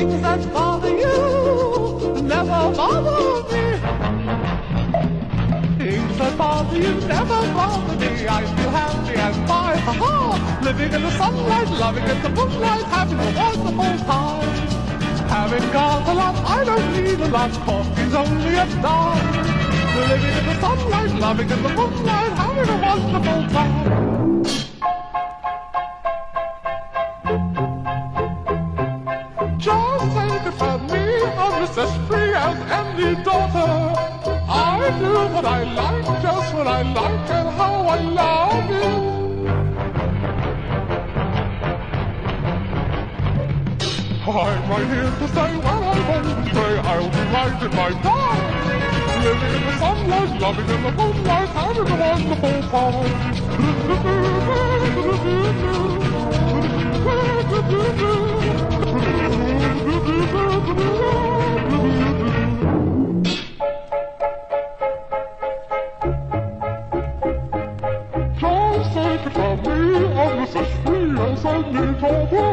things that bother you never bother me. Things that bother you never bother me. I feel happy and fine, ha-ha, living in the sunlight, loving in the moonlight, having a wonderful time. Having got a lot, I don't need a lot, coffee's only a dime. Living in the sunlight, loving in the moonlight, having a wonderful time. I do what I like, just what I like, and how I love it. I'm right here to say what I want to say. I'll be right in my time. Living in the sunlight, loving in the moonlight, having a wonderful time. Oh,